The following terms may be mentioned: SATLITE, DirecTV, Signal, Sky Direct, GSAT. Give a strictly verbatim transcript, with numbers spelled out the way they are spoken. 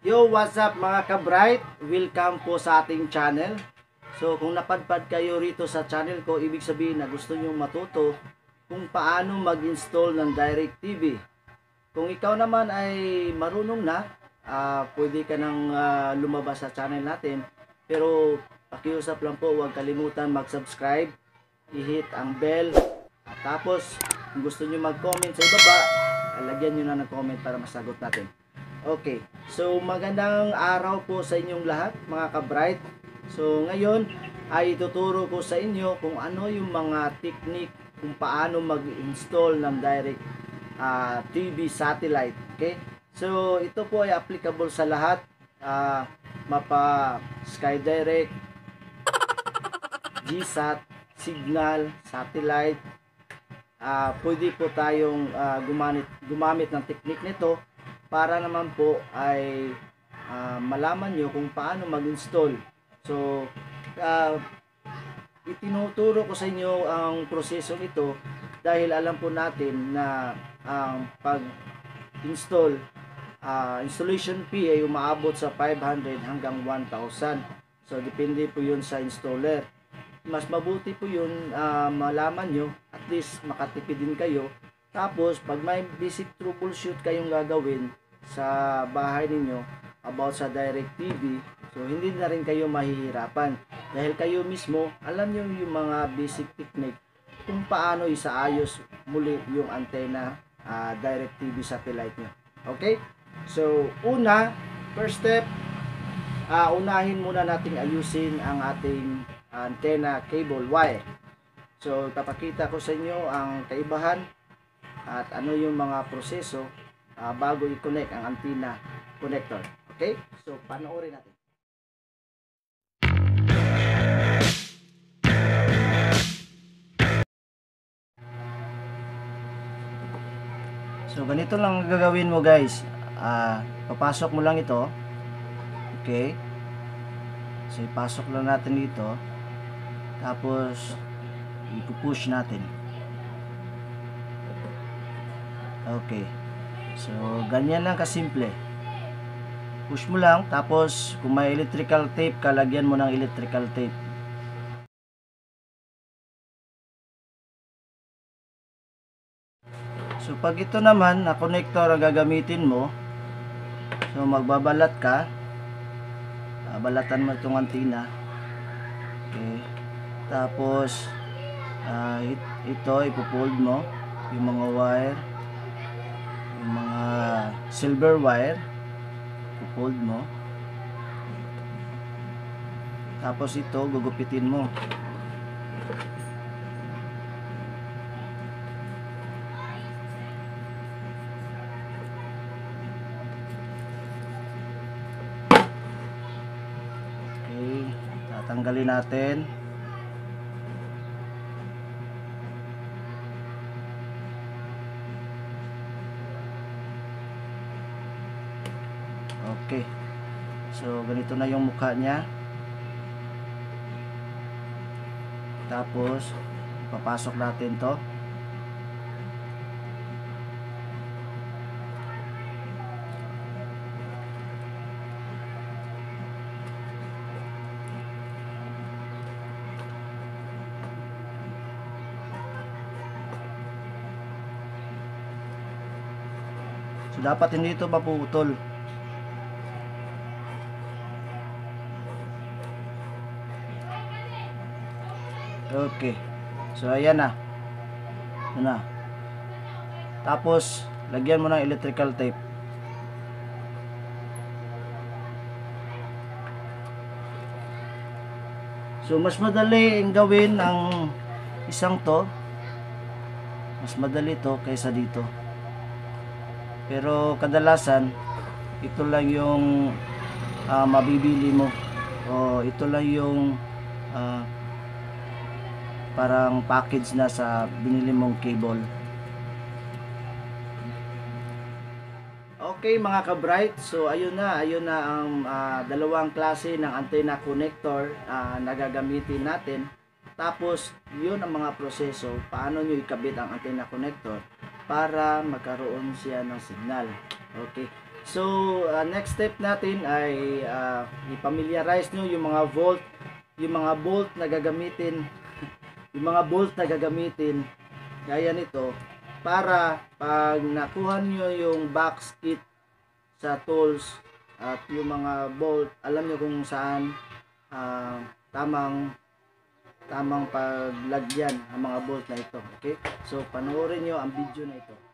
Yo, what's up mga ka-bright? Welcome po sa ating channel. So kung napadpad kayo rito sa channel ko, ibig sabihin na gusto nyong matuto kung paano mag-install ng DirecTV. Kung ikaw naman ay marunong na, uh, pwede ka nang uh, lumabas sa channel natin. Pero pakiusap lang po, huwag kalimutan mag-subscribe, i-hit ang bell. At tapos kung gusto nyong mag-comment sa ibaba, lagyan nyo na ng comment para masagot natin. Okay, so magandang araw po sa inyong lahat mga ka-bright. So ngayon ay ituturo ko sa inyo kung ano yung mga technique kung paano mag-install ng direct uh, T V satellite. Okay, so ito po ay applicable sa lahat, uh, mapa Sky Direct, G SAT, Signal, satellite. Uh, pwede po tayong uh, gumamit, gumamit ng technique nito para naman po ay uh, malaman nyo kung paano mag-install. So, uh, itinuturo ko sa inyo ang proseso nito dahil alam po natin na ang uh, pag-install, uh, installation fee ay umaabot sa five hundred hanggang one thousand. So, depende po yun sa installer. Mas mabuti po yun uh, malaman nyo, at least makatipid din kayo. Tapos, pag may basic troubleshoot kayong gagawin sa bahay ninyo about sa DirecTV, so hindi na rin kayo mahihirapan dahil kayo mismo alam nyo yung mga basic technique kung paano isaayos muli yung antena uh, DirecTV satellite nyo. Okay? So, una, first step, uh, unahin muna natin ayusin ang ating antena cable wire. So, papakita ko sa inyo ang kaibahan at ano yung mga proseso uh, bago i-connect ang antenna connector. Okay? So, panoorin natin. So, ganito lang gagawin mo guys. Uh, papasok mo lang ito. Okay? So, ipasok lang natin dito. Tapos, ipupush natin. Okay, so ganyan lang kasimple. Push mo lang, tapos kung may electrical tape, kalagyan mo ng electrical tape. So pag ito naman na connector ang gagamitin mo, so magbabalat ka, balatan mo itong antena. Okay, tapos uh, ito ipofold mo yung mga wire, yung mga silver wire, ipofold mo. Tapos ito gugupitin mo. Okay, tatanggalin natin. Okay. So ganito na yung mukha niya. Tapos papasok natin 'to. So dapat hindi ito maputol. Okay. So ayan na. Ayan na. Tapos lagyan mo ng electrical tape. So mas madali ang gawin ang isang 'to. Mas madali 'to kaysa dito. Pero kadalasan ito lang yung uh, mabibili mo. O ito lang yung uh, parang package na sa binili mong cable. Okay mga ka-bright, so ayun na, ayun na ang uh, dalawang klase ng antenna connector uh, na gagamitin natin. Tapos yun ang mga proseso, paano nyo ikabit ang antenna connector para magkaroon siya ng signal. Okay, so uh, next step natin ay uh, i-familiarize nyo yung mga volt, yung mga bolt na gagamitin, yung mga bolt na gagamitin gaya nito, para pag nakuha nyo yung box kit sa tools at yung mga bolt, alam nyo kung saan uh, tamang tamang paglagyan ang mga bolt na ito. Okay, so panoorin nyo ang video na ito.